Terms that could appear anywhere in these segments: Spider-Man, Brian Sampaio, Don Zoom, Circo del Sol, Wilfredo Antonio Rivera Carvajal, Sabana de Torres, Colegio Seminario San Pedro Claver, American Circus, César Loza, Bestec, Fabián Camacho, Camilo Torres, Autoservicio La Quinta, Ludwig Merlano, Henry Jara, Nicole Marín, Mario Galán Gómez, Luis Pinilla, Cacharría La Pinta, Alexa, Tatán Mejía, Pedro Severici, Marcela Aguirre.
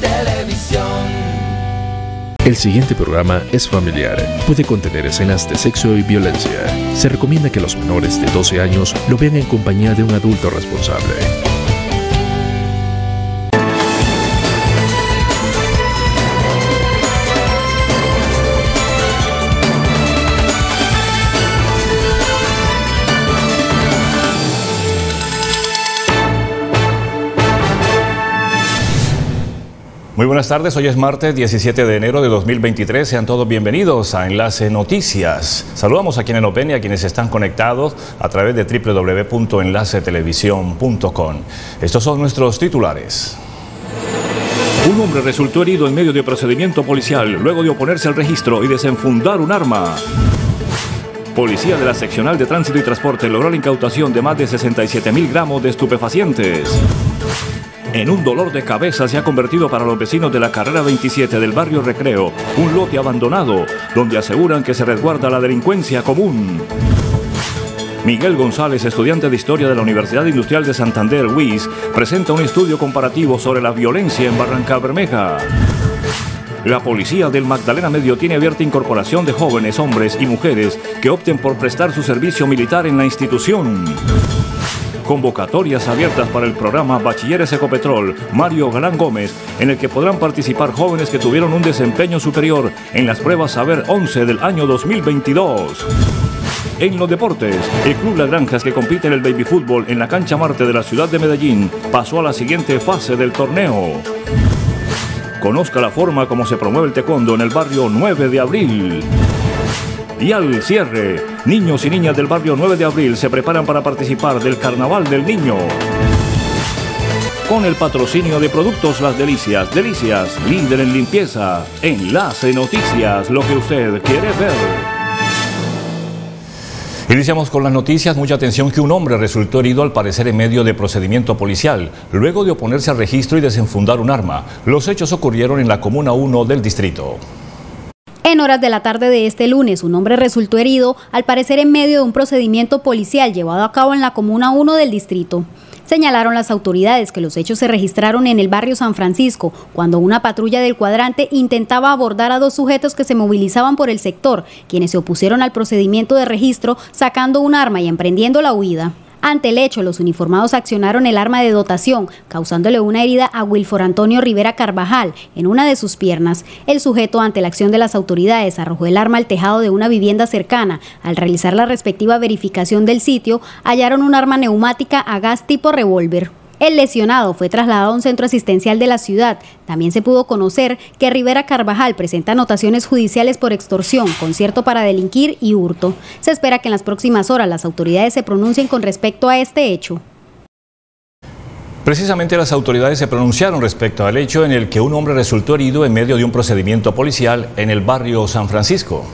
Televisión. El siguiente programa es familiar. Puede contener escenas de sexo y violencia. Se recomienda que los menores de 12 años lo vean en compañía de un adulto responsable. Muy buenas tardes, hoy es martes 17 de enero de 2023, sean todos bienvenidos a Enlace Noticias. Saludamos a quienes nos ven y a quienes están conectados a través de www.enlacetelevisión.com. Estos son nuestros titulares. Un hombre resultó herido en medio de procedimiento policial luego de oponerse al registro y desenfundar un arma. Policía de la Seccional de Tránsito y Transporte logró la incautación de más de 67.000 gramos de estupefacientes. En un dolor de cabeza se ha convertido para los vecinos de la carrera 27 del barrio Recreo, un lote abandonado, donde aseguran que se resguarda la delincuencia común. Miguel González, estudiante de Historia de la Universidad Industrial de Santander, UIS, presenta un estudio comparativo sobre la violencia en Barrancabermeja. La policía del Magdalena Medio tiene abierta incorporación de jóvenes, hombres y mujeres que opten por prestar su servicio militar en la institución. Convocatorias abiertas para el programa Bachilleres Ecopetrol Mario Galán Gómez, en el que podrán participar jóvenes que tuvieron un desempeño superior en las pruebas Saber 11 del año 2022. En los deportes, el Club Las Granjas, que compite en el baby fútbol en la cancha Marte de la ciudad de Medellín, pasó a la siguiente fase del torneo. Conozca la forma como se promueve el taekwondo en el barrio 9 de abril. Y al cierre, niños y niñas del barrio 9 de abril se preparan para participar del Carnaval del Niño. Con el patrocinio de Productos Las Delicias, Delicias, líder en limpieza. Enlace Noticias, lo que usted quiere ver. Iniciamos con las noticias. Mucha atención, que un hombre resultó herido al parecer en medio de procedimiento policial, luego de oponerse al registro y desenfundar un arma. Los hechos ocurrieron en la Comuna 1 del distrito. En horas de la tarde de este lunes, un hombre resultó herido, al parecer en medio de un procedimiento policial llevado a cabo en la Comuna 1 del distrito. Señalaron las autoridades que los hechos se registraron en el barrio San Francisco, cuando una patrulla del cuadrante intentaba abordar a dos sujetos que se movilizaban por el sector, quienes se opusieron al procedimiento de registro, sacando un arma y emprendiendo la huida. Ante el hecho, los uniformados accionaron el arma de dotación, causándole una herida a Wilfredo Antonio Rivera Carvajal en una de sus piernas. El sujeto, ante la acción de las autoridades, arrojó el arma al tejado de una vivienda cercana. Al realizar la respectiva verificación del sitio, hallaron un arma neumática a gas tipo revólver. El lesionado fue trasladado a un centro asistencial de la ciudad. También se pudo conocer que Rivera Carvajal presenta anotaciones judiciales por extorsión, concierto para delinquir y hurto. Se espera que en las próximas horas las autoridades se pronuncien con respecto a este hecho. Precisamente las autoridades se pronunciaron respecto al hecho en el que un hombre resultó herido en medio de un procedimiento policial en el barrio San Francisco.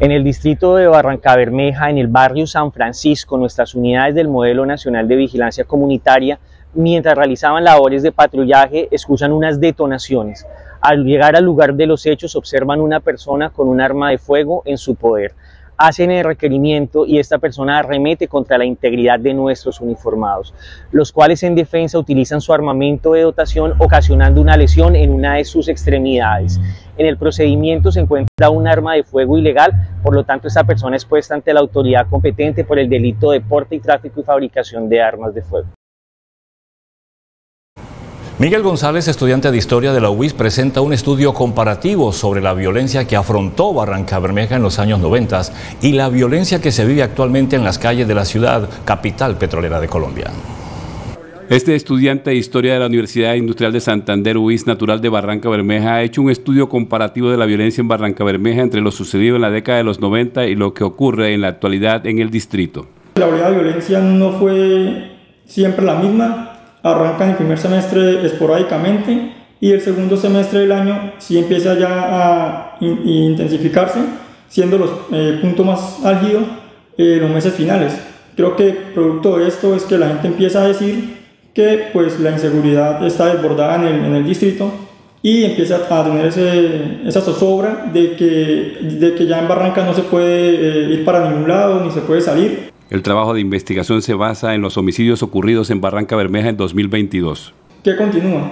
En el distrito de Barrancabermeja, en el barrio San Francisco, nuestras unidades del Modelo Nacional de Vigilancia Comunitaria, mientras realizaban labores de patrullaje, escuchan unas detonaciones. Al llegar al lugar de los hechos, observan una persona con un arma de fuego en su poder. Hacen el requerimiento y esta persona arremete contra la integridad de nuestros uniformados, los cuales en defensa utilizan su armamento de dotación, ocasionando una lesión en una de sus extremidades. En el procedimiento se encuentra un arma de fuego ilegal, por lo tanto esta persona es puesta ante la autoridad competente por el delito de porte y tráfico y fabricación de armas de fuego. Miguel González, estudiante de Historia de la UIS, presenta un estudio comparativo sobre la violencia que afrontó Barrancabermeja en los años 90 y la violencia que se vive actualmente en las calles de la ciudad, capital petrolera de Colombia. Este estudiante de Historia de la Universidad Industrial de Santander, UIS, natural de Barrancabermeja, ha hecho un estudio comparativo de la violencia en Barrancabermeja entre lo sucedido en la década de los 90 y lo que ocurre en la actualidad en el distrito. La oleada de violencia no fue siempre la misma, arranca en el primer semestre esporádicamente y el segundo semestre del año sí empieza ya a intensificarse, siendo los puntos más álgidos los meses finales. Creo que producto de esto es que la gente empieza a decir que pues la inseguridad está desbordada en el distrito y empieza a tener esa zozobra de que ya en Barranca no se puede ir para ningún lado ni se puede salir. El trabajo de investigación se basa en los homicidios ocurridos en Barrancabermeja en 2022. Que continúa.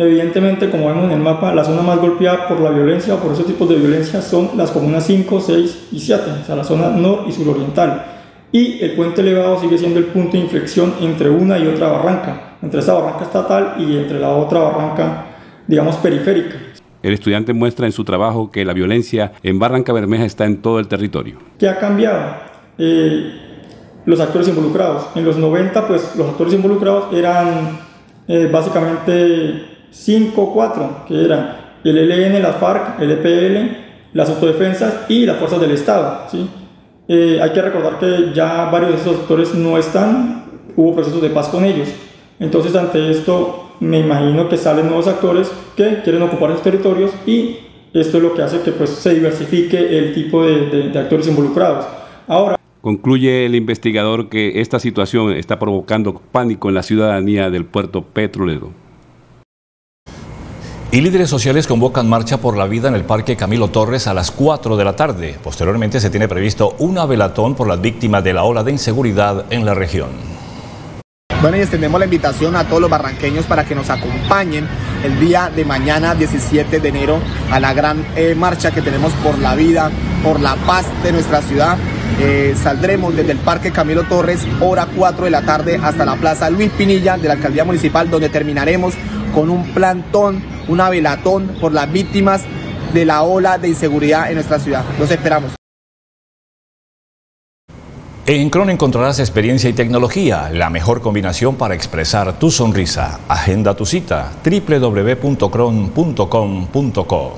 Evidentemente, como vemos en el mapa, la zona más golpeada por la violencia o por esos tipos de violencia son las comunas 5, 6 y 7, o sea, la zona nor y suroriental. Y el puente elevado sigue siendo el punto de inflexión entre una y otra barranca, entre esa barranca estatal y entre la otra barranca, digamos, periférica. El estudiante muestra en su trabajo que la violencia en Barrancabermeja está en todo el territorio. ¿Qué ha cambiado? Los actores involucrados. En los 90, pues, los actores involucrados eran básicamente 5 o 4, que eran el ELN, la FARC, el EPL, las autodefensas y las fuerzas del Estado, ¿sí? Hay que recordar que ya varios de esos actores no están, hubo procesos de paz con ellos. Entonces, ante esto, me imagino que salen nuevos actores que quieren ocupar esos territorios, y esto es lo que hace que, pues, se diversifique el tipo de actores involucrados. Ahora, concluye el investigador que esta situación está provocando pánico en la ciudadanía del puerto petrolero. Y líderes sociales convocan marcha por la vida en el Parque Camilo Torres a las 4 de la tarde. Posteriormente se tiene previsto una velatón por las víctimas de la ola de inseguridad en la región. Bueno, y extendemos la invitación a todos los barranqueños para que nos acompañen el día de mañana, 17 de enero, a la gran marcha que tenemos por la vida, por la paz de nuestra ciudad. Saldremos desde el Parque Camilo Torres, hora 4 de la tarde, hasta la Plaza Luis Pinilla de la Alcaldía Municipal, donde terminaremos con un plantón, una velatón por las víctimas de la ola de inseguridad en nuestra ciudad. Los esperamos. En Cron encontrarás experiencia y tecnología, la mejor combinación para expresar tu sonrisa. Agenda tu cita, www.cron.com.co.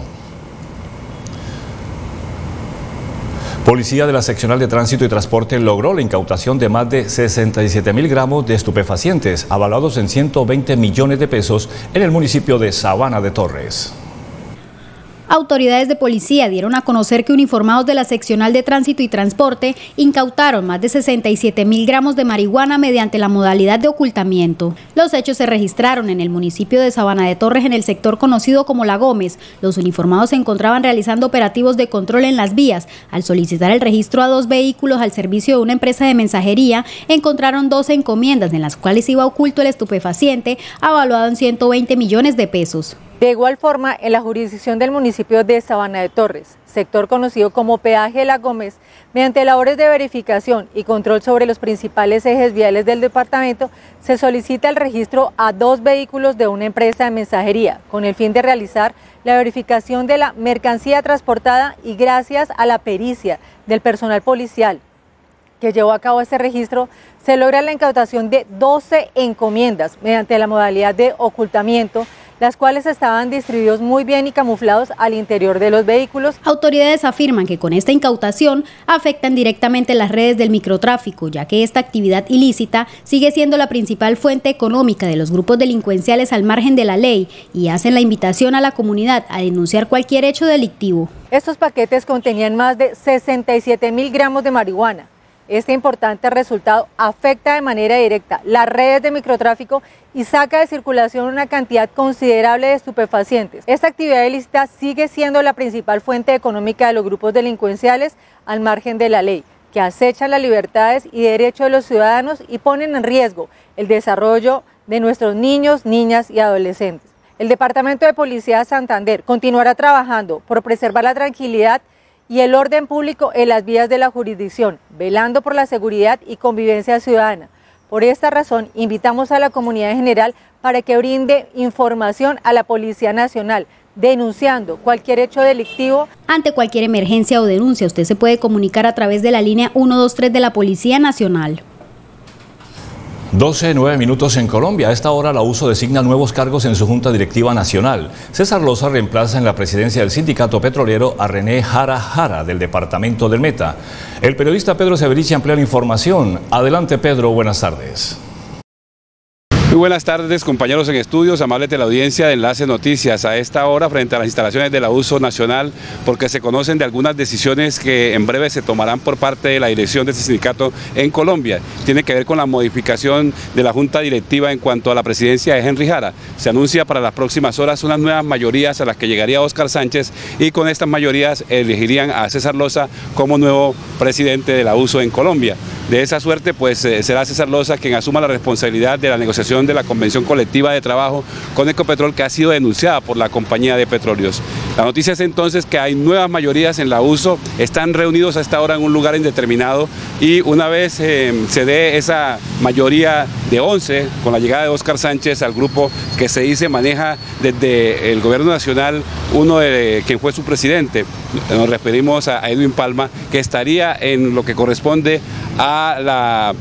Policía de la Seccional de Tránsito y Transporte logró la incautación de más de 67.000 gramos de estupefacientes, avalados en 120 millones de pesos en el municipio de Sabana de Torres. Autoridades de policía dieron a conocer que uniformados de la Seccional de Tránsito y Transporte incautaron más de 67.000 gramos de marihuana mediante la modalidad de ocultamiento. Los hechos se registraron en el municipio de Sabana de Torres, en el sector conocido como La Gómez. Los uniformados se encontraban realizando operativos de control en las vías. Al solicitar el registro a 2 vehículos al servicio de una empresa de mensajería, encontraron 12 encomiendas en las cuales iba oculto el estupefaciente, avaluado en 120 millones de pesos. De igual forma, en la jurisdicción del municipio de Sabana de Torres, sector conocido como Peaje La Gómez, mediante labores de verificación y control sobre los principales ejes viales del departamento, se solicita el registro a 2 vehículos de una empresa de mensajería, con el fin de realizar la verificación de la mercancía transportada, y gracias a la pericia del personal policial que llevó a cabo este registro, se logra la incautación de 12 encomiendas mediante la modalidad de ocultamiento, las cuales estaban distribuidos muy bien y camuflados al interior de los vehículos. Autoridades afirman que con esta incautación afectan directamente las redes del microtráfico, ya que esta actividad ilícita sigue siendo la principal fuente económica de los grupos delincuenciales al margen de la ley, y hacen la invitación a la comunidad a denunciar cualquier hecho delictivo. Estos paquetes contenían más de 67.000 gramos de marihuana. Este importante resultado afecta de manera directa las redes de microtráfico y saca de circulación una cantidad considerable de estupefacientes. Esta actividad ilícita sigue siendo la principal fuente económica de los grupos delincuenciales al margen de la ley, que acechan las libertades y derechos de los ciudadanos y ponen en riesgo el desarrollo de nuestros niños, niñas y adolescentes. El Departamento de Policía de Santander continuará trabajando por preservar la tranquilidad y el orden público en las vías de la jurisdicción, velando por la seguridad y convivencia ciudadana. Por esta razón, invitamos a la comunidad en general para que brinde información a la Policía Nacional, denunciando cualquier hecho delictivo. Ante cualquier emergencia o denuncia, usted se puede comunicar a través de la línea 123 de la Policía Nacional. 12:09 minutos en Colombia. A esta hora la USO designa nuevos cargos en su Junta Directiva Nacional. César Loza reemplaza en la presidencia del sindicato petrolero a René Jara del departamento del Meta. El periodista Pedro Severici amplía la información. Adelante, Pedro, buenas tardes. Muy buenas tardes, compañeros en estudios, amables de la audiencia de Enlace Noticias. A esta hora, frente a las instalaciones de la USO Nacional, porque se conocen de algunas decisiones que en breve se tomarán por parte de la dirección de este sindicato en Colombia. Tiene que ver con la modificación de la Junta Directiva en cuanto a la presidencia de Henry Jara. Se anuncia para las próximas horas unas nuevas mayorías a las que llegaría Oscar Sánchez, y con estas mayorías elegirían a César Loza como nuevo presidente de la USO en Colombia. De esa suerte, pues será César Loza quien asuma la responsabilidad de la negociación de la convención colectiva de trabajo con Ecopetrol, que ha sido denunciada por la compañía de petróleos. La noticia es entonces que hay nuevas mayorías en la USO, están reunidos a esta hora en un lugar indeterminado, y una vez se dé esa mayoría de 11, con la llegada de Oscar Sánchez al grupo que se dice maneja desde el gobierno nacional, uno de quien fue su presidente, nos referimos a Edwin Palma, que estaría en lo que corresponde a la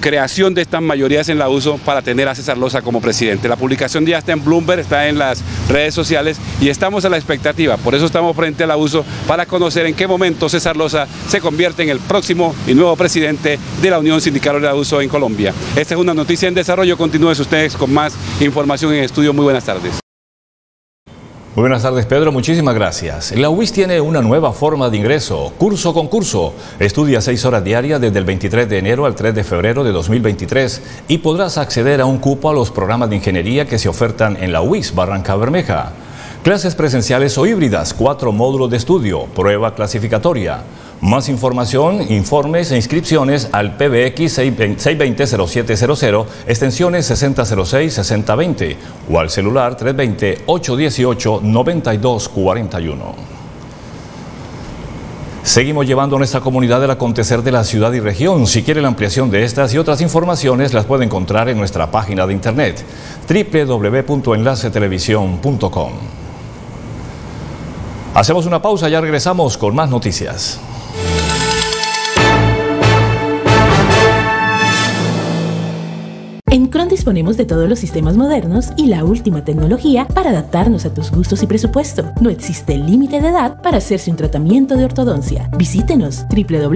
creación de estas mayorías en la USO para tener a César Loza como presidente. La publicación ya está en Bloomberg, está en las redes sociales y estamos a la expectativa, por eso estamos frente a la USO para conocer en qué momento César Loza se convierte en el próximo y nuevo presidente de la Unión Sindical de la USO en Colombia. Esta es una noticia en desarrollo, continúen ustedes con más información en estudio. Muy buenas tardes. Muy buenas tardes, Pedro, muchísimas gracias. La UIS tiene una nueva forma de ingreso, curso con curso. Estudia 6 horas diarias desde el 23 de enero al 3 de febrero de 2023 y podrás acceder a un cupo a los programas de ingeniería que se ofertan en la UIS Barrancabermeja. Clases presenciales o híbridas, 4 módulos de estudio, prueba clasificatoria. Más información, informes e inscripciones al PBX 620-0700, extensiones 6006-6020 o al celular 320-818-9241. Seguimos llevando a nuestra comunidad el acontecer de la ciudad y región. Si quiere la ampliación de estas y otras informaciones, las puede encontrar en nuestra página de internet www.enlacetelevisión.com. Hacemos una pausa, ya regresamos con más noticias. En Cron disponemos de todos los sistemas modernos y la última tecnología para adaptarnos a tus gustos y presupuesto. No existe límite de edad para hacerse un tratamiento de ortodoncia. Visítenos www.cron.com.co.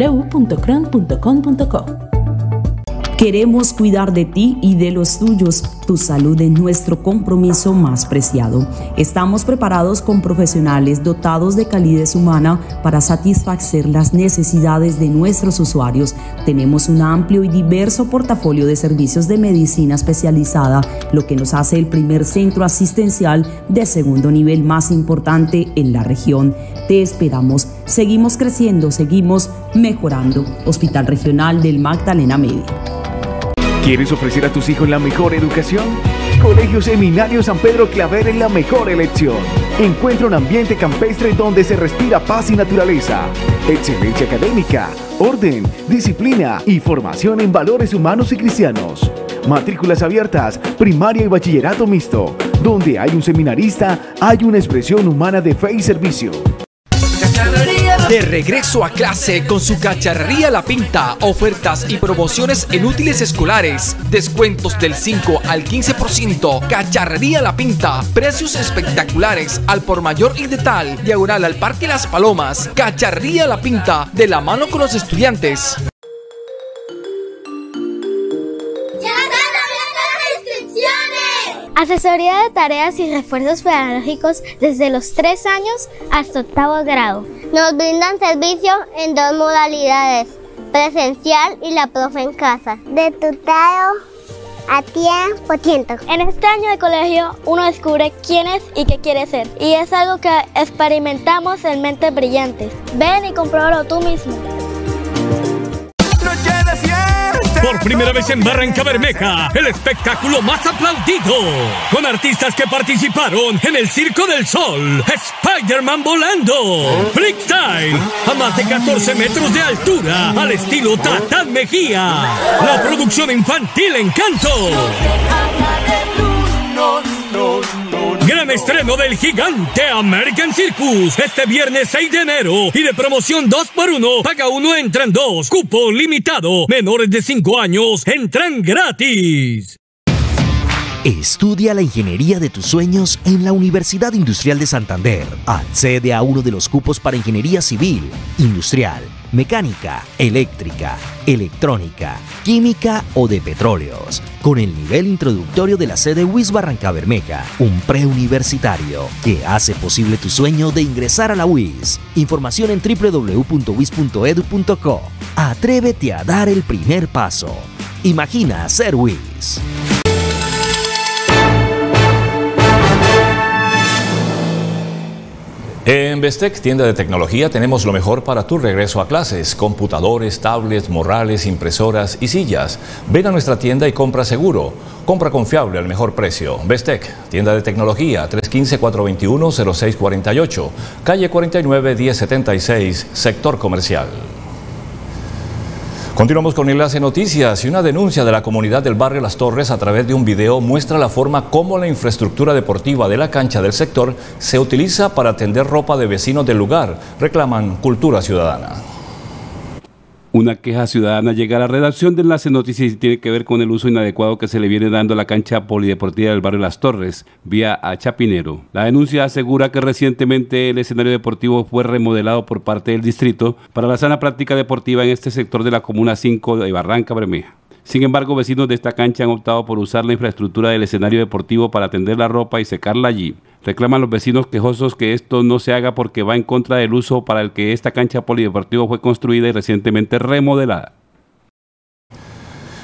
Queremos cuidar de ti y de los tuyos. Tu salud es nuestro compromiso más preciado. Estamos preparados con profesionales dotados de calidez humana para satisfacer las necesidades de nuestros usuarios. Tenemos un amplio y diverso portafolio de servicios de medicina especializada, lo que nos hace el primer centro asistencial de segundo nivel más importante en la región. Te esperamos. Seguimos creciendo, seguimos mejorando. Hospital Regional del Magdalena Medio. ¿Quieres ofrecer a tus hijos la mejor educación? Colegio Seminario San Pedro Claver es la mejor elección. Encuentra un ambiente campestre donde se respira paz y naturaleza. Excelencia académica, orden, disciplina y formación en valores humanos y cristianos. Matrículas abiertas, primaria y bachillerato mixto. Donde hay un seminarista, hay una expresión humana de fe y servicio. De regreso a clase con su Cacharría La Pinta, ofertas y promociones en útiles escolares, descuentos del 5 al 15%, Cacharría La Pinta, precios espectaculares al por mayor y detal, diagonal al Parque Las Palomas, Cacharría La Pinta, de la mano con los estudiantes. Asesoría de tareas y refuerzos pedagógicos desde los 3 años hasta 8º grado. Nos brindan servicio en 2 modalidades, presencial y la profe en casa. De tutorado a tiempo. En este año de colegio uno descubre quién es y qué quiere ser. Y es algo que experimentamos en Mentes Brillantes. Ven y compruébalo tú mismo. Por primera vez en Barrancabermeja, el espectáculo más aplaudido, con artistas que participaron en el Circo del Sol, Spider-Man volando, Freestyle, a más de 14 metros de altura, al estilo Tatán Mejía, la producción infantil Encanto. Gran estreno del gigante American Circus este viernes 6 de enero y de promoción 2x1, paga 1, entran 2, cupo limitado, menores de 5 años entran gratis. Estudia la ingeniería de tus sueños en la Universidad Industrial de Santander. Accede a uno de los cupos para ingeniería civil, industrial, mecánica, eléctrica, electrónica, química o de petróleos, con el nivel introductorio de la sede UIS Barrancabermeja, un preuniversitario que hace posible tu sueño de ingresar a la UIS. Información en www.uis.edu.co. Atrévete a dar el primer paso. Imagina ser UIS. En Bestec, tienda de tecnología, tenemos lo mejor para tu regreso a clases. Computadores, tablets, morrales, impresoras y sillas. Ven a nuestra tienda y compra seguro. Compra confiable al mejor precio. Bestec, tienda de tecnología, 315-421-0648, calle 49-1076, sector comercial. Continuamos con Enlace Noticias y una denuncia de la comunidad del barrio Las Torres a través de un video muestra la forma como la infraestructura deportiva de la cancha del sector se utiliza para tender ropa de vecinos del lugar. Reclaman cultura ciudadana. Una queja ciudadana llega a la redacción de Enlace Noticias y tiene que ver con el uso inadecuado que se le viene dando a la cancha polideportiva del barrio Las Torres, vía a Chapinero. La denuncia asegura que recientemente el escenario deportivo fue remodelado por parte del distrito para la sana práctica deportiva en este sector de la Comuna 5 de Barrancabermeja. Sin embargo, vecinos de esta cancha han optado por usar la infraestructura del escenario deportivo para tender la ropa y secarla allí. Reclaman los vecinos quejosos que esto no se haga porque va en contra del uso para el que esta cancha polideportiva fue construida y recientemente remodelada.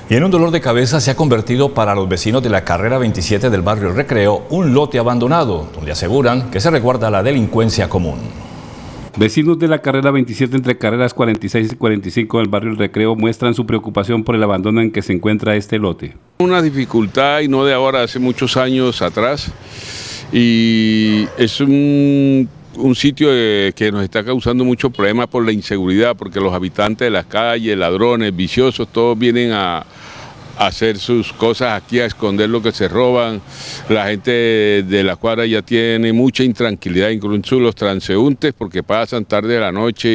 Y en un dolor de cabeza se ha convertido para los vecinos de la carrera 27 del barrio El Recreo un lote abandonado, donde aseguran que se resguarda la delincuencia común. Vecinos de la carrera 27 entre carreras 46 y 45 del barrio El Recreo muestran su preocupación por el abandono en que se encuentra este lote. Una dificultad y no de ahora, hace muchos años atrás, y es un sitio que nos está causando muchos problemas por la inseguridad, porque los habitantes de las calles, ladrones, viciosos, todos vienen a hacer sus cosas aquí, a esconder lo que se roban. La gente de la cuadra ya tiene mucha intranquilidad, incluso los transeúntes, porque pasan tarde de la noche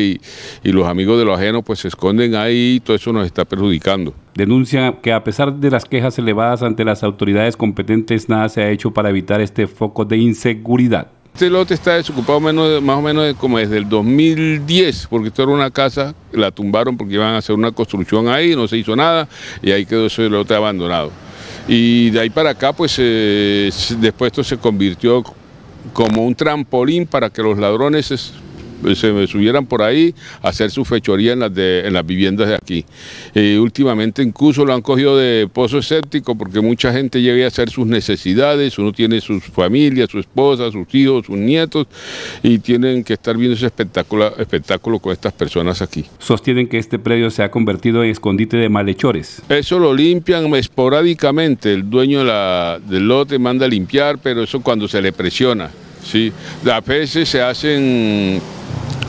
y los amigos de los ajenos pues se esconden ahí, y todo eso nos está perjudicando. Denuncia que a pesar de las quejas elevadas ante las autoridades competentes, nada se ha hecho para evitar este foco de inseguridad. Este lote está desocupado más o menos como desde el 2010, porque esto era una casa, la tumbaron porque iban a hacer una construcción ahí, no se hizo nada y ahí quedó ese lote abandonado. Y de ahí para acá, pues después esto se convirtió como un trampolín para que los ladrones se subieran por ahí a hacer su fechoría en las viviendas de aquí. Últimamente incluso lo han cogido de pozo escéptico porque mucha gente llega a hacer sus necesidades, uno tiene sus familias, su esposa, sus hijos, sus nietos, y tienen que estar viendo ese espectáculo con estas personas aquí. Sostienen que este predio se ha convertido en escondite de malhechores. Eso lo limpian esporádicamente, el dueño del lote manda a limpiar, pero eso cuando se le presiona. Sí, a veces se hacen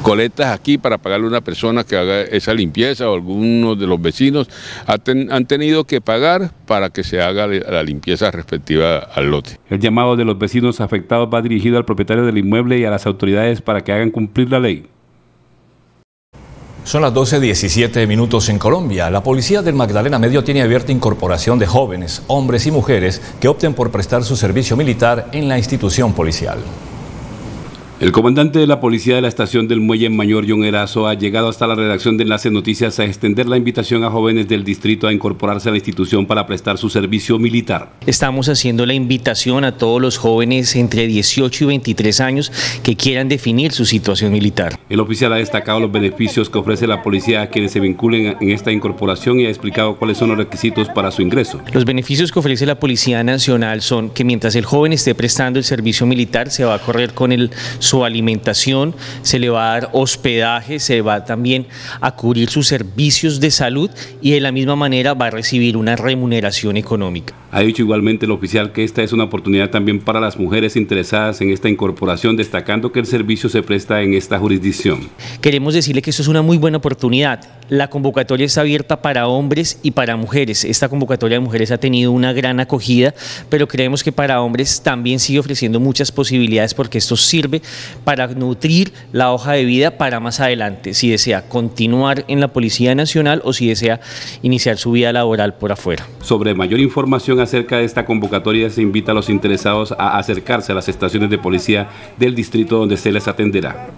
coletas aquí para pagarle a una persona que haga esa limpieza, o algunos de los vecinos han tenido que pagar para que se haga la limpieza respectiva al lote. El llamado de los vecinos afectados va dirigido al propietario del inmueble y a las autoridades para que hagan cumplir la ley. Son las 12:17 minutos en Colombia. La policía del Magdalena Medio tiene abierta incorporación de jóvenes, hombres y mujeres que opten por prestar su servicio militar en la institución policial. El comandante de la policía de la estación del Muelle Mayor, John Erazo, ha llegado hasta la redacción de Enlace Noticias a extender la invitación a jóvenes del distrito a incorporarse a la institución para prestar su servicio militar. Estamos haciendo la invitación a todos los jóvenes entre 18 y 23 años que quieran definir su situación militar. El oficial ha destacado los beneficios que ofrece la policía a quienes se vinculen en esta incorporación y ha explicado cuáles son los requisitos para su ingreso. Los beneficios que ofrece la Policía Nacional son que mientras el joven esté prestando el servicio militar se va a correr con su alimentación, se le va a dar hospedaje, se va también a cubrir sus servicios de salud y de la misma manera va a recibir una remuneración económica. Ha dicho igualmente el oficial que esta es una oportunidad también para las mujeres interesadas en esta incorporación, destacando que el servicio se presta en esta jurisdicción. Queremos decirle que esto es una muy buena oportunidad. La convocatoria está abierta para hombres y para mujeres. Esta convocatoria de mujeres ha tenido una gran acogida, pero creemos que para hombres también sigue ofreciendo muchas posibilidades porque esto sirve para nutrir la hoja de vida para más adelante, si desea continuar en la Policía Nacional o si desea iniciar su vida laboral por afuera. Sobre mayor información acerca de esta convocatoria se invita a los interesados a acercarse a las estaciones de policía del distrito donde se les atenderá.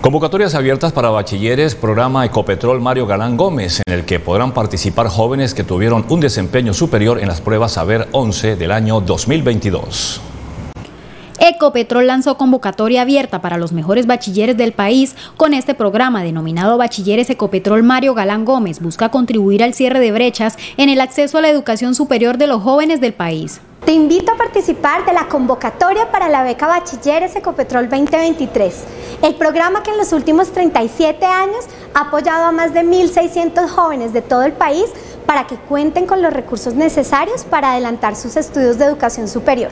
Convocatorias abiertas para bachilleres, programa Ecopetrol Mario Galán Gómez, en el que podrán participar jóvenes que tuvieron un desempeño superior en las pruebas Saber 11 del año 2022. Ecopetrol lanzó convocatoria abierta para los mejores bachilleres del país. Con este programa denominado Bachilleres Ecopetrol Mario Galán Gómez busca contribuir al cierre de brechas en el acceso a la educación superior de los jóvenes del país. Te invito a participar de la convocatoria para la beca Bachilleres Ecopetrol 2023, el programa que en los últimos 37 años ha apoyado a más de 1.600 jóvenes de todo el país para que cuenten con los recursos necesarios para adelantar sus estudios de educación superior.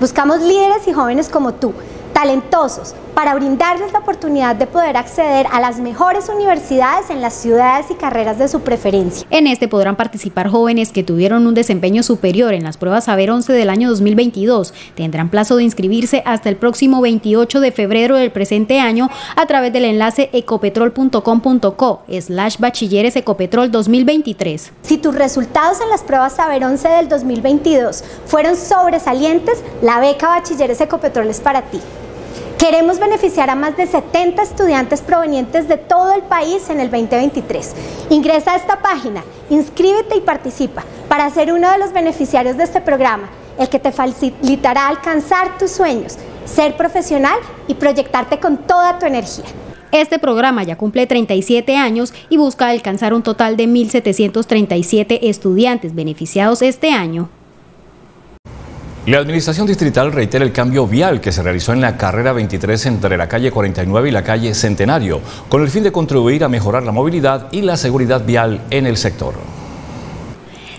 Buscamos líderes y jóvenes como tú, talentosos, para brindarles la oportunidad de poder acceder a las mejores universidades en las ciudades y carreras de su preferencia. En este podrán participar jóvenes que tuvieron un desempeño superior en las pruebas Saber 11 del año 2022. Tendrán plazo de inscribirse hasta el próximo 28 de febrero del presente año a través del enlace ecopetrol.com.co/bachilleresecopetrol2023. Si tus resultados en las pruebas Saber 11 del 2022 fueron sobresalientes, la beca Bachilleres Ecopetrol es para ti. Queremos beneficiar a más de 70 estudiantes provenientes de todo el país en el 2023. Ingresa a esta página, inscríbete y participa para ser uno de los beneficiarios de este programa, el que te facilitará alcanzar tus sueños, ser profesional y proyectarte con toda tu energía. Este programa ya cumple 37 años y busca alcanzar un total de 1.737 estudiantes beneficiados este año. La Administración Distrital reitera el cambio vial que se realizó en la carrera 23 entre la calle 49 y la calle Centenario, con el fin de contribuir a mejorar la movilidad y la seguridad vial en el sector.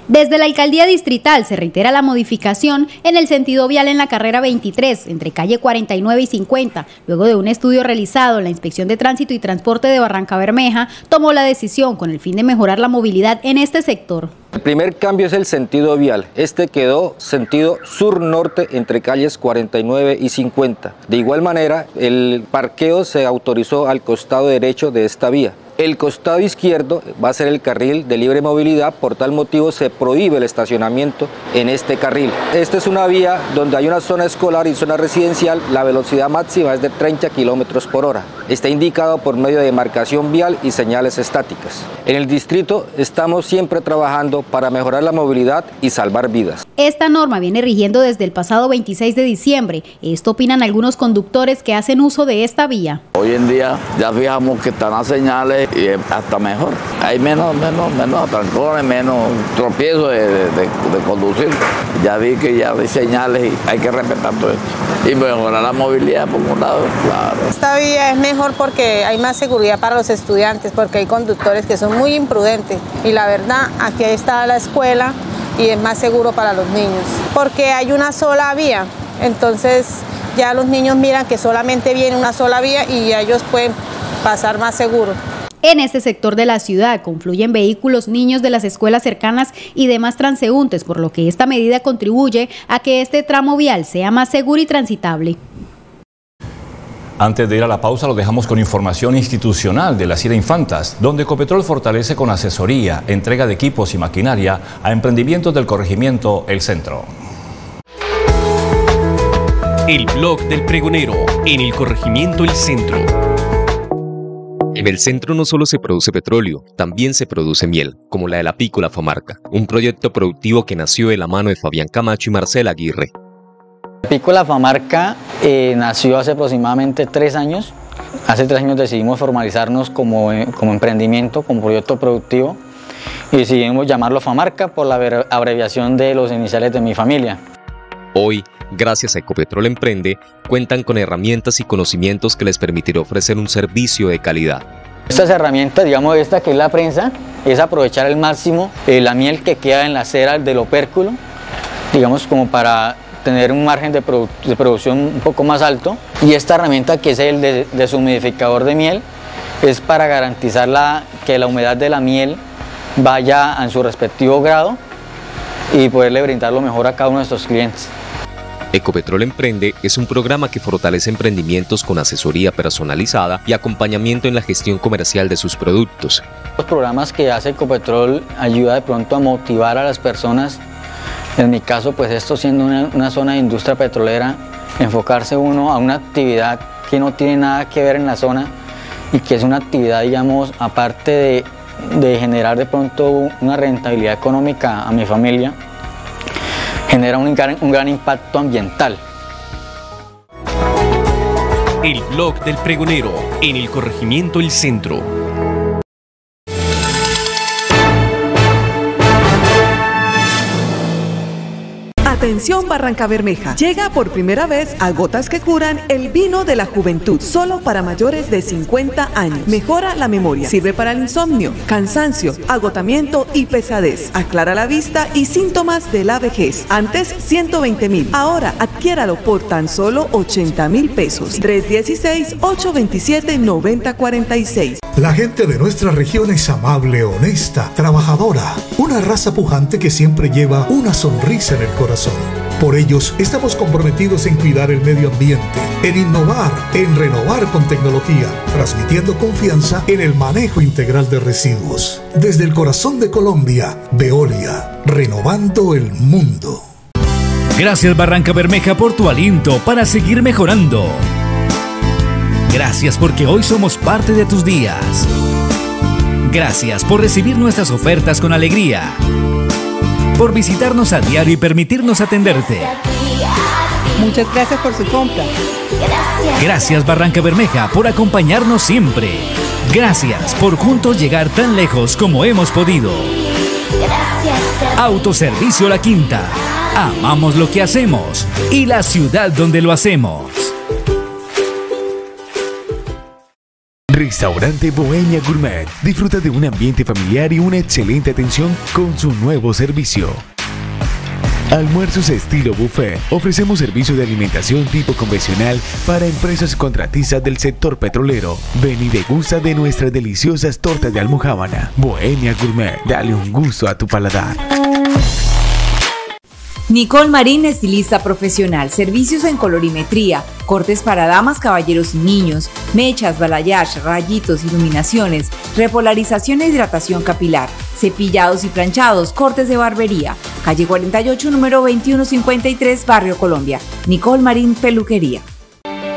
Desde la Alcaldía Distrital se reitera la modificación en el sentido vial en la carrera 23, entre calle 49 y 50. Luego de un estudio realizado, la Inspección de Tránsito y Transporte de Barrancabermeja tomó la decisión con el fin de mejorar la movilidad en este sector. El primer cambio es el sentido vial. Este quedó sentido sur-norte entre calles 49 y 50. De igual manera, el parqueo se autorizó al costado derecho de esta vía. El costado izquierdo va a ser el carril de libre movilidad, por tal motivo se prohíbe el estacionamiento en este carril. Esta es una vía donde hay una zona escolar y zona residencial, la velocidad máxima es de 30 km/h. Está indicado por medio de demarcación vial y señales estáticas. En el distrito estamos siempre trabajando para mejorar la movilidad y salvar vidas. Esta norma viene rigiendo desde el pasado 26 de diciembre. Esto opinan algunos conductores que hacen uso de esta vía. Hoy en día ya fijamos que están las señales y hasta mejor, hay menos atracones, menos tropiezos de conducir. Ya vi que ya hay señales y hay que respetar todo esto y mejorar la movilidad por un lado, claro. Esta vía es mejor porque hay más seguridad para los estudiantes, porque hay conductores que son muy imprudentes y la verdad aquí está la escuela y es más seguro para los niños porque hay una sola vía, entonces ya los niños miran que solamente viene una sola vía y ya ellos pueden pasar más seguro. En este sector de la ciudad confluyen vehículos, niños de las escuelas cercanas y demás transeúntes, por lo que esta medida contribuye a que este tramo vial sea más seguro y transitable. Antes de ir a la pausa, lo dejamos con información institucional de la Sira Infantas, donde Ecopetrol fortalece con asesoría, entrega de equipos y maquinaria a emprendimientos del corregimiento El Centro. El blog del pregonero en el corregimiento El Centro. En el centro no solo se produce petróleo, también se produce miel, como la de la Apícola Famarca, un proyecto productivo que nació de la mano de Fabián Camacho y Marcela Aguirre. La Apícola Famarca nació hace aproximadamente 3 años. Hace 3 años decidimos formalizarnos como emprendimiento, como proyecto productivo, y decidimos llamarlo Famarca por la abreviación de los iniciales de mi familia. Hoy, gracias a Ecopetrol Emprende, cuentan con herramientas y conocimientos que les permitirá ofrecer un servicio de calidad. Estas herramientas, digamos esta que es la prensa, es aprovechar al máximo la miel que queda en la cera del opérculo, digamos como para tener un margen de producción un poco más alto. Y esta herramienta que es el deshumidificador de miel, es para garantizar que la humedad de la miel vaya a su respectivo grado y poderle brindar lo mejor a cada uno de nuestros clientes. Ecopetrol Emprende es un programa que fortalece emprendimientos con asesoría personalizada y acompañamiento en la gestión comercial de sus productos. Los programas que hace Ecopetrol ayuda de pronto a motivar a las personas, en mi caso pues esto siendo una zona de industria petrolera, enfocarse uno a una actividad que no tiene nada que ver en la zona y que es una actividad, digamos, aparte de generar de pronto una rentabilidad económica a mi familia, genera un gran impacto ambiental. El blog del pregonero, en el corregimiento El Centro. Atención Barrancabermeja, llega por primera vez a Gotas que Curan el vino de la juventud, solo para mayores de 50 años. Mejora la memoria, sirve para el insomnio, cansancio, agotamiento y pesadez. Aclara la vista y síntomas de la vejez. Antes 120.000, ahora adquiéralo por tan solo 80.000 pesos. 316-827-9046. La gente de nuestra región es amable, honesta, trabajadora, una raza pujante que siempre lleva una sonrisa en el corazón. Por ellos estamos comprometidos en cuidar el medio ambiente, en innovar, en renovar con tecnología, transmitiendo confianza en el manejo integral de residuos. Desde el corazón de Colombia, Veolia, renovando el mundo. Gracias Barrancabermeja por tu aliento para seguir mejorando. Gracias porque hoy somos parte de tus días. Gracias por recibir nuestras ofertas con alegría. Por visitarnos a diario y permitirnos atenderte. Muchas gracias por su compra. Gracias Barrancabermeja por acompañarnos siempre. Gracias por juntos llegar tan lejos como hemos podido. Autoservicio La Quinta. Amamos lo que hacemos y la ciudad donde lo hacemos. Restaurante Bohemia Gourmet. Disfruta de un ambiente familiar y una excelente atención con su nuevo servicio. Almuerzos estilo buffet. Ofrecemos servicio de alimentación tipo convencional para empresas contratistas del sector petrolero. Ven y degusta de nuestras deliciosas tortas de almojábana. Bohemia Gourmet. Dale un gusto a tu paladar. Nicole Marín, estilista profesional, servicios en colorimetría, cortes para damas, caballeros y niños, mechas, balayage, rayitos, iluminaciones, repolarización e hidratación capilar, cepillados y planchados, cortes de barbería, calle 48, número 2153, Barrio Colombia. Nicole Marín, peluquería.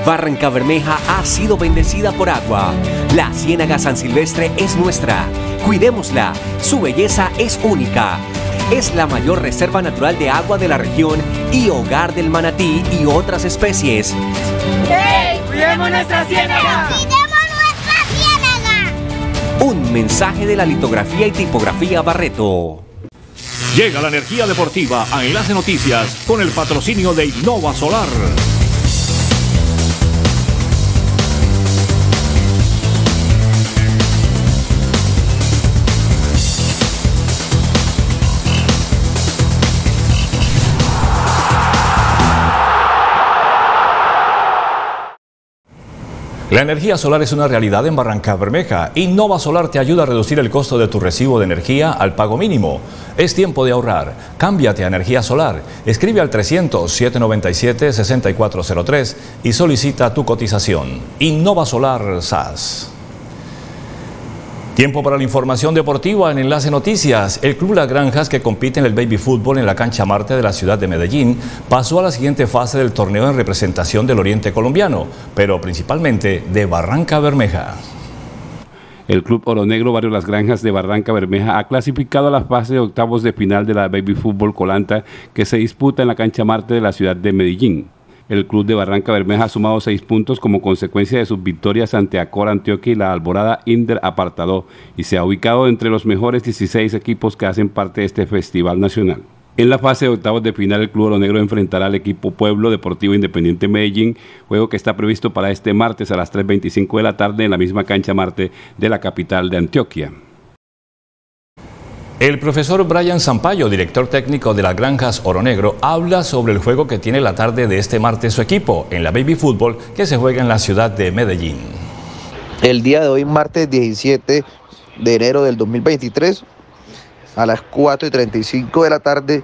Barrancabermeja ha sido bendecida por agua. La Ciénaga San Silvestre es nuestra. Cuidémosla, su belleza es única. Es la mayor reserva natural de agua de la región y hogar del manatí y otras especies. ¡Hey! ¡Cuidemos nuestra ciénaga! ¡Cuidemos nuestra ciénaga! Un mensaje de la litografía y tipografía Barreto. Llega la energía deportiva a Enlace Noticias con el patrocinio de Innova Solar. La energía solar es una realidad en Barrancabermeja. Innova Solar te ayuda a reducir el costo de tu recibo de energía al pago mínimo. Es tiempo de ahorrar. Cámbiate a energía solar. Escribe al 300-797-6403 y solicita tu cotización. Innova Solar SAS. Tiempo para la información deportiva en Enlace Noticias. El Club Las Granjas, que compite en el baby fútbol en la cancha Marte de la ciudad de Medellín, pasó a la siguiente fase del torneo en representación del oriente colombiano, pero principalmente de Barrancabermeja. El Club Oro Negro Barrio Las Granjas de Barrancabermeja ha clasificado a la fase de octavos de final de la baby fútbol Colanta, que se disputa en la cancha Marte de la ciudad de Medellín. El club de Barrancabermeja ha sumado 6 puntos como consecuencia de sus victorias ante Acor Antioquia y la Alborada Inder Apartadó, y se ha ubicado entre los mejores 16 equipos que hacen parte de este festival nacional. En la fase de octavos de final, el Club Oro Negro enfrentará al equipo Pueblo Deportivo Independiente Medellín, juego que está previsto para este martes a las 3:25 de la tarde en la misma cancha Marte de la capital de Antioquia. El profesor Brian Sampaio, director técnico de las Granjas Oro Negro, habla sobre el juego que tiene la tarde de este martes su equipo en la baby fútbol que se juega en la ciudad de Medellín. El día de hoy, martes 17 de enero del 2023, a las 4:35 de la tarde,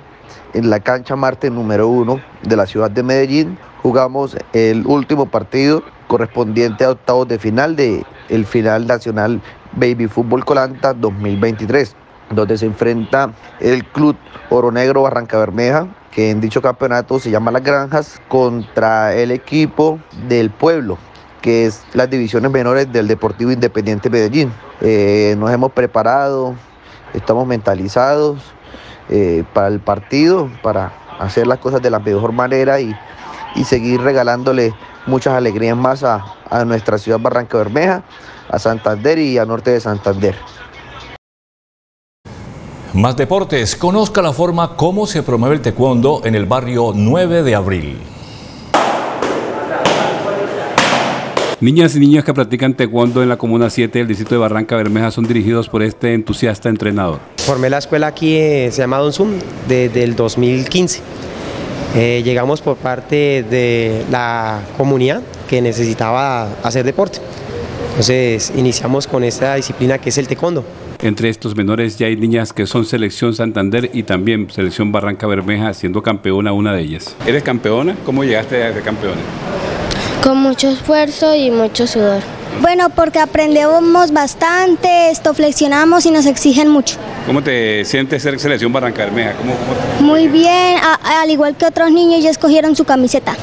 en la cancha Marte número 1 de la ciudad de Medellín, jugamos el último partido correspondiente a octavos de final del final nacional Baby Fútbol Colanta 2023. Donde se enfrenta el Club Oro Negro Barrancabermeja, que en dicho campeonato se llama Las Granjas, contra el equipo del Pueblo, que es las divisiones menores del Deportivo Independiente Medellín. Nos hemos preparado, estamos mentalizados para el partido, para hacer las cosas de la mejor manera y seguir regalándole muchas alegrías más a nuestra ciudad Barrancabermeja, a Santander y a norte de Santander. Más deportes. Conozca la forma cómo se promueve el taekwondo en el barrio 9 de Abril. Niñas y niños que practican taekwondo en la comuna 7 del distrito de Barrancabermeja son dirigidos por este entusiasta entrenador. Formé la escuela aquí, se llama Don Zoom, desde el 2015. Llegamos por parte de la comunidad que necesitaba hacer deporte. Entonces iniciamos con esta disciplina que es el taekwondo. Entre estos menores ya hay niñas que son selección Santander y también selección Barrancabermeja, siendo campeona una de ellas. ¿Eres campeona? ¿Cómo llegaste a ser campeona? Con mucho esfuerzo y mucho sudor. Bueno, porque aprendemos bastante, esto flexionamos y nos exigen mucho. ¿Cómo te sientes ser selección Barrancabermeja? Muy bien, al igual que otros niños ya escogieron su camiseta.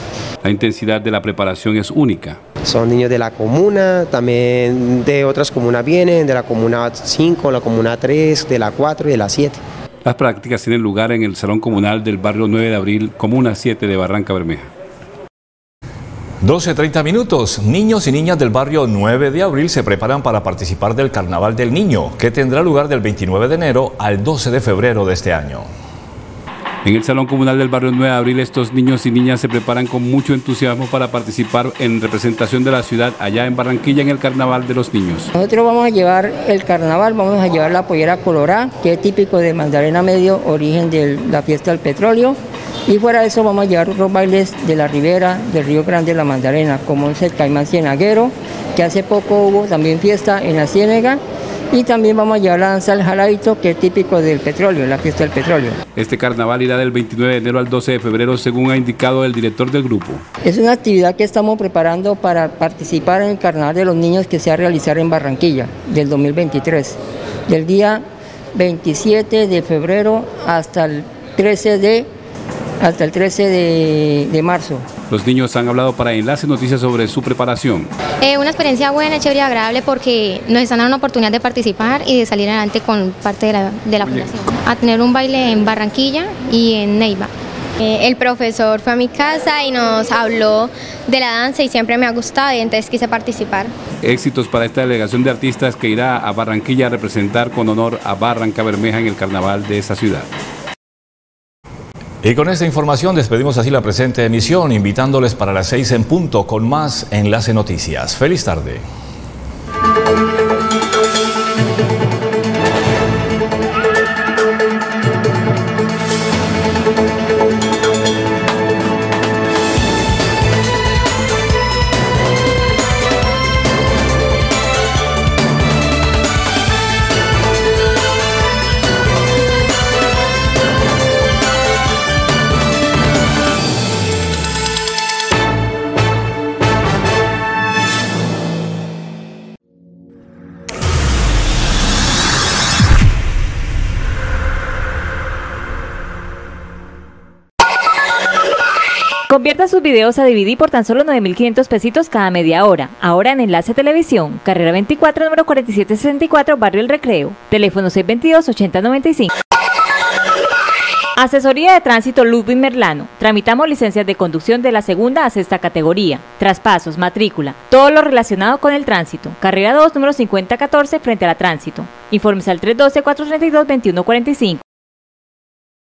La intensidad de la preparación es única. Son niños de la comuna, también de otras comunas vienen, de la comuna 5, la comuna 3, de la 4 y de la 7. Las prácticas tienen lugar en el Salón Comunal del Barrio 9 de Abril, Comuna 7 de Barrancabermeja. 12:30 minutos. Niños y niñas del barrio 9 de Abril se preparan para participar del Carnaval del Niño, que tendrá lugar del 29 de enero al 12 de febrero de este año. En el Salón Comunal del Barrio 9 de Abril, estos niños y niñas se preparan con mucho entusiasmo para participar en representación de la ciudad allá en Barranquilla en el Carnaval de los Niños. Nosotros vamos a llevar el carnaval, vamos a llevar la pollera colorada, que es típico de Magdalena Medio, origen de la fiesta del petróleo. Y fuera de eso vamos a llevar otros bailes de la ribera del Río Grande de la Magdalena, como es el Caimán Cienaguero, que hace poco hubo también fiesta en la Ciénaga. Y también vamos a llevar la danza al jaladito, que es típico del petróleo, la fiesta del petróleo. Este carnaval irá del 29 de enero al 12 de febrero, según ha indicado el director del grupo. Es una actividad que estamos preparando para participar en el Carnaval de los Niños que se va a realizar en Barranquilla, del 2023. Del día 27 de febrero hasta el 13 de marzo. Los niños han hablado para Enlace Noticias sobre su preparación. Una experiencia buena, chévere y agradable porque nos están dando una oportunidad de participar y de salir adelante con parte de la población. A tener un baile en Barranquilla y en Neiva. El profesor fue a mi casa y nos habló de la danza y siempre me ha gustado y entonces quise participar. Éxitos para esta delegación de artistas que irá a Barranquilla a representar con honor a Barrancabermeja en el carnaval de esa ciudad. Y con esta información despedimos así la presente emisión, invitándoles para las 6 en punto con más Enlace Noticias. Feliz tarde. Convierta sus videos a DVD por tan solo 9.500 pesitos cada media hora. Ahora en Enlace Televisión, carrera 24, número 4764, Barrio El Recreo. Teléfono 622-8095. Asesoría de Tránsito Ludwig Merlano. Tramitamos licencias de conducción de la segunda a sexta categoría. Traspasos, matrícula, todo lo relacionado con el tránsito. Carrera 2, número 5014, frente a la Tránsito. Informes al 312-432-2145.